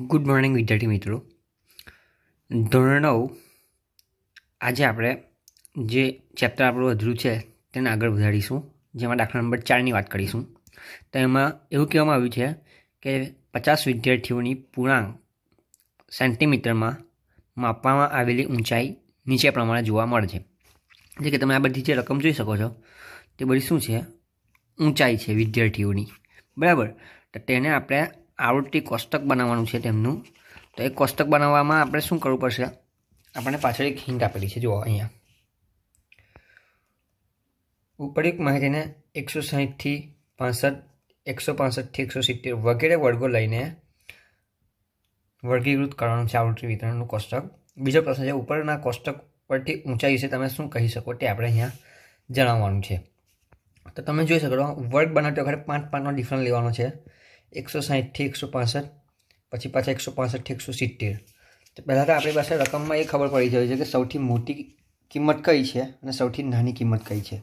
Good morning विद्यार्थी मित्रों, धोरण 9 आज आपणे जे चेप्टर आपणुं अधूरुं छे तेने आगळ वधारीशुं, जेमां दाखला नंबर 4 नी वात करीशुं। तो एमां एवुं कहेवामां आव्युं छे के 50 विद्यार्थीओनी पूर्णांक सेंटीमीटरमां मापवामां आवेली ऊंचाई नीचे प्रमाणे जोवा मळे छे। એટલે કે તમે આ બધી જે રકમ જોઈ શકો છો તે બધી શું છે? ઊંચાઈ છે વિદ્યાર્થીઓની, બરાબર? તો તેને આપણે આવૃત્તિ કોષ્ટક બનાવવાનું છે તેમનું। તો એ કોષ્ટક બનાવવામાં આપણે શું કરવું પડશે? આપણને પાછળ એક હિન્ટ આપેલી છે, જુઓ અહીંયા ઉપર એક માહિતીને 160 થી 65, 165 થી 170 વગેરે વર્ગો લઈને વર્ગીકૃત કરવાનું છે આવૃત્તિ વિતરણનું કોષ્ટક। બીજો પ્રશ્ન છે ઉપરના કોષ્ટક પરથી ऊंचाई विषे तमे शू कही सको ते आपणे अहींया जणाववानुं छे। तो तमे जोई शको वर्ग बनावता वखते 5-5 नो डिफरन्स लेवानो छे, 160 થી 165 पछी पाछा 165 થી 170। तो पहला तो आपणी पासे रकम में ए खबर पड़ी जाय छे के सौथी मोटी किंमत कई छे अने सौथी नानी किंमत कई छे।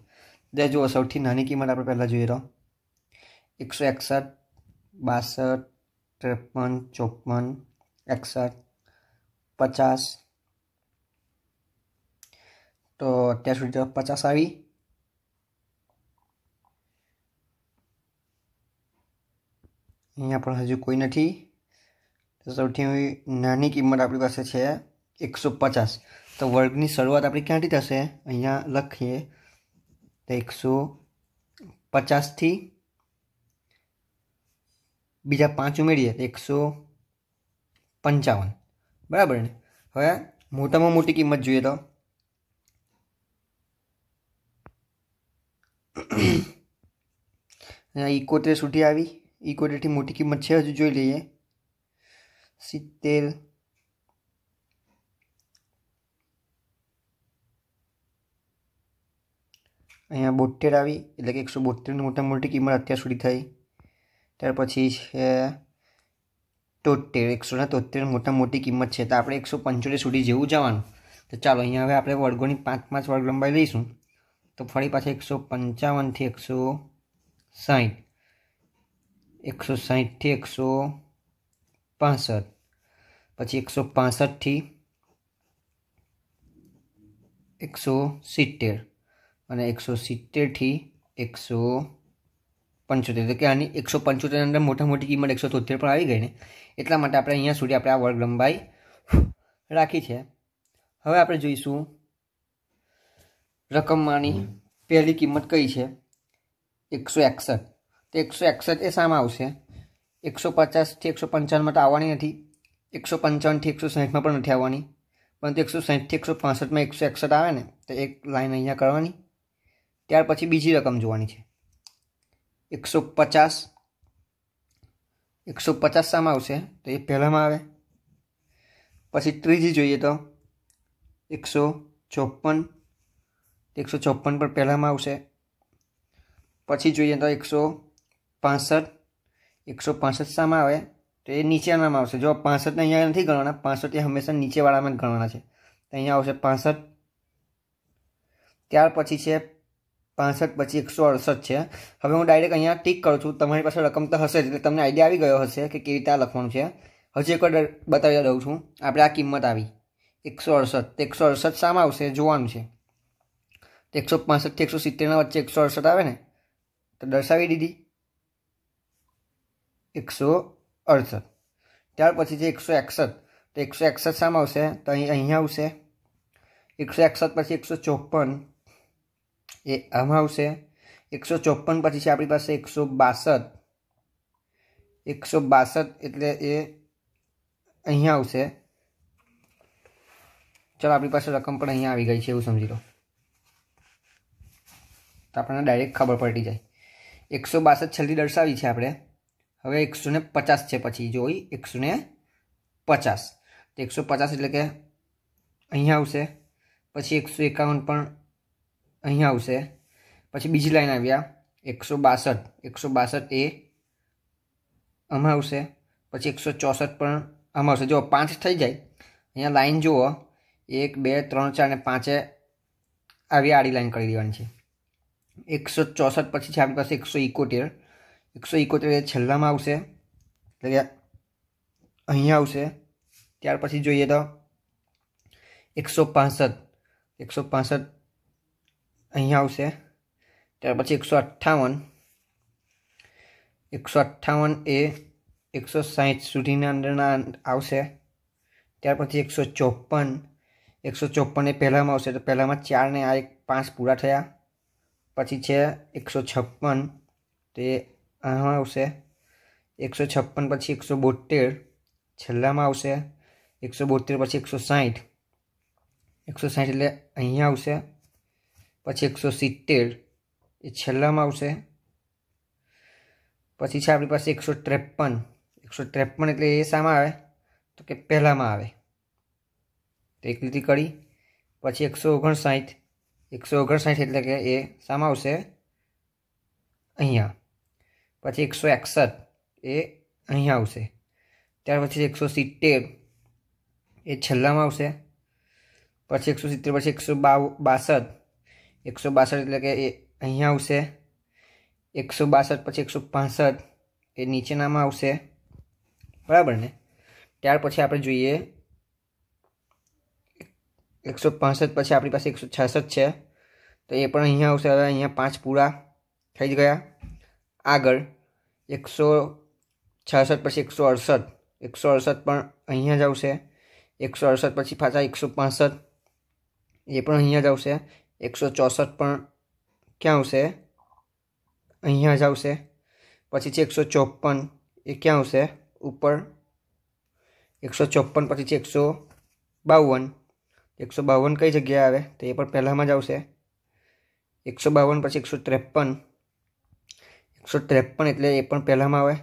तो जुओ सौथी नानी किंमत आपणे पहला जोई लो 161, 62, 53, 54, 61, 50। तो अत्यार सुधी तो 50 आई, अहीं पण हजू कोई नहीं। तो सौथी नानी किंमत आपणी पासे छे 150। तो वर्गनी शरूआत आपणी क्यांथी थशे? अहींया लखीए तो 150 थी बीजा 5 उमेरीए तो 155, बराबर ने। हवे मोटामां मोटी किंमत जोईए तो 71 सुधी आई, 71 थी मोटी किंमत है हजू जोई लीए 70, 72 आई एट्ल 172 मोटा मोटी किंमत अत्यार सुधी थी। त्यार पछी है 73, 173 मोटा मोटी किंमत है। तो आप 175 सुधी जेवू जवानुं। तो चलो अहीं हवे आपणे वर्गोनी 5-5 वर्ग लंबाई लईशुं। तो फरी पाछे 155 થી 160, 160 થી 165, पछी 165 થી 170 अने 170 થી 175। के आनी 175 अंदर मोटा मोटी किंमत 173 पर आई गई ने, एटला माटे आपणे अहींया सुधी आपणे आ वर्ग लंबाई राखी छे। हवे आपणे जोईशुं रकम मानी पहली किंमत कई है 161। तो 161 ए सामा आवशे? 150 થી 155 में तो आवानी नहीं, 155 થી 160 में पण नहीं आवानी, परंतु 160 થી 165 में 161 आवे ने तो एक लाइन अहींया करवानी। त्यार पछी बीजी रकम जोवानी छे 150। 150 सामा आवशे? तो ये पहलामां आवे। पछी त्रीजी जोईए तो 154। 154 पर पहला में आवशे। पछी जोईए तो 165। 165 सामा आवे? तो ये नीचेना में आवशे। जो 65 ने अहींया नथी गणवाना, 65 हमेशा नीचेवाड़ा में गणवाना है। तो अहींया आवशे 65। त्यार पछी छे 65, पछी 168 है। हवे हूँ डायरेक्ट अहींया टीक करूं छूं। तमारी पासे रकम तो हशे ज एटले तमने आइडिया आवी गयो हशे के केवी रीते लखवानुं छे। हजी एक वार बतावी दऊं छूं। आपणे आ किंमत आई 168। तो 168 सामा आवशे जोवानुं छे। 165 થી 170 वच्चे 168 आवे ने तो दर्शावी दीधी 168। त्यार पछी छे 161। तो 161 सामा आवशे? तो अहींया आवशे 161। पछी 154 ए आमां आवशे। 154 पछी छे आपणी पासे 162। 162 एटले ए अहींया आवशे। चलो आपणी पासे रकम पण अहींया आवी गई छे एवुं समजी लो। तो अपने डायरेक्ट खबर पड़ी जाए। 162 छेल्ली दर्शावी है आपणे। हवे 150 है, पछी जो 150। तो 150 एटले के अहींया आवशे। पछी 151 पण अहींया आवशे। पछी बीजी लाइन आव्या 162। 162 ए आमां आवशे। पछी 164 पण आमां आवशे। जो 5 थई जाए अहींया लाइन जुओ 1, 2, 3, 4 ने 5 आवी आड़ी लाइन करी देवानी छे। 164 पछी छे आपणी पासे 171। 171 छेल्लामां आवशे। अहीं आवशे। त्यार पछी जोईए तो 165 अहीं आवशे। त्यार पछी 158 158 160 सुधीना अंदरना आवशे। त्यार पछी 154 154 पहला में आवशे तो पहला में 4 ने आ 5 पूरा थया। पछी छे 156 तो ये आमा आवशे। 156 पछी 172 छेल्लामां आवशे। 172 पछी 160 160 एटले अहीं आवशे। पछी 170 ए छेल्लामां आवशे। पछी छे आपणी पासे 153 153 एटले ए सामा आवे तो के पहलामां आवे तो एक लीटी करी। पछी 159 159 एटले के ए सामा आवशे अहींया। पछी 161 ए अहीं आवशे। त्यार पछी 170 ए छेल्लामां आवशे। पछी 170 पछी 162 162 एटले के ए अहीं आवशे। 162 पछी 165 ए नीचेनामां आवशे, बराबर ने। त्यार पछी आपणे जोईए 165 पछी आपणी पासे 166 छे तो ए पण अहीं आवशे। हवे अहीं 5 पूरा थई गया। आगळ 166 पछी 168 168 पण अहीं ज आवशे। 168 पछी पाछा 165 ए पण अहीं ज आवशे। 164 पण क्यां आवशे, अहीं ज आवशे। पछी छे 154 ए क्यां आवशे, ऊपर। 154 पछी छे 152 152 कई जग्याए आवे तो ए पण पहलामां ज आवशे। 152 पछी 153 153 एटले ए पण पहलामां आवे।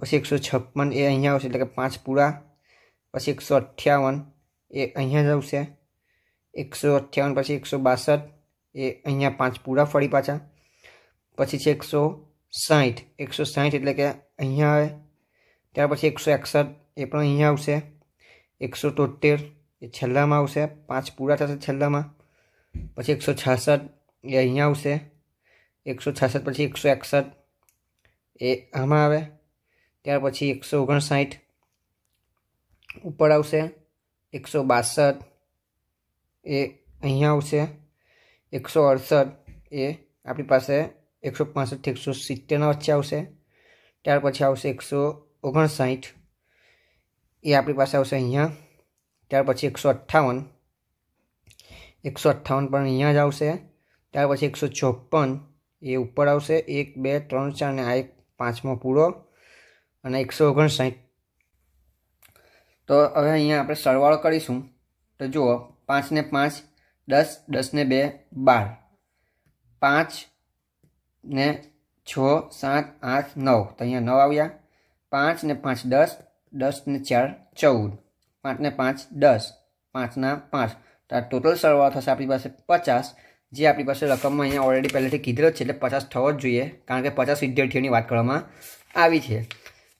पछी 156 ए अहीं आवशे एटले के 5 पूरा। पछी 158 ए अहीं आवशे। 158 पछी 162 ए अहीं 5 पूरा फरी पाछा। पछी छे 160 160 एटले के अहीं आवे। त्यार पछी 161 ए पण अहीं आवशे। 173 ए छेल्लामां आवशे, 5 पूरा थशे छेल्लामां। पछी 166 ए अहीं आवशे। 166 पछी 161 ए आमां आवे। त्यार पछी 159 ऊपर आवशे। 162 ए अहीं आवशे। 168 ए आपणी पासे 165 थी 170 ना वच्चे आवशे। त्यार पछी आवशे 159 ए आपणी पासे आवशे अहीं। त्यार पछी 158 158 पण अहीं ज आवशे। त्यार पछी 154 ए ऊपर आवशे। 1 2 3 4 ने आ 5मो पूरो अने 159। तो हवे अहींया आपणे सरवाळो करीशुं तो जुओ 5 ने 5 10 10 ने 2 12 5 ने 6 7 8 9 तो अहींया 9 आव्या। 5 ने 5 10 10 ने 4 14 5 ने 5 10 5 ना 5 तो आ टोटल सरवाळो थशे आपणी पासे 50 जे आपणी पासे रकम अहींया ऑलरेडी पहेलेथी कीधेलो छे एटले 50 थवो ज जोईए कारण के 50 विद्यार्थीओनी वात करवामां आवी छे।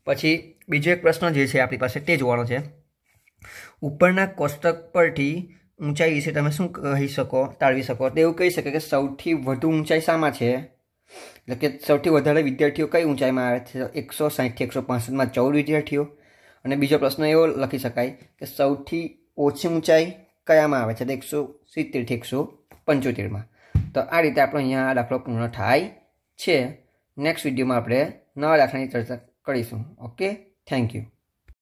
पछी बीजो एक प्रश्न जे छे आपणी पासे ते जोवानो छे। उपरना कोष्टक परथी ऊंचाई विषे तमे शुं कही शको ताळवी शको तो एवुं कही शके के सौथी वधु ऊंचाई शामां छे एटले के सौथी वधारे विद्यार्थीओ कई ऊंचाईमां आवे छे 160 थी 165 मां 14 विद्यार्थीओ। अने बीजो प्रश्न एवो लखी शकाय के सौथी ओછી ऊंचाई कयामां आवे छे तो 170 थी 175 मां। तो आ रीते आपणो अहींया आ दाखलो पूर्ण थाय छे। नेक्स्ट विडियोमां आपणे नवा दाखलानी चर्चा કરીશું। Okay, thank you.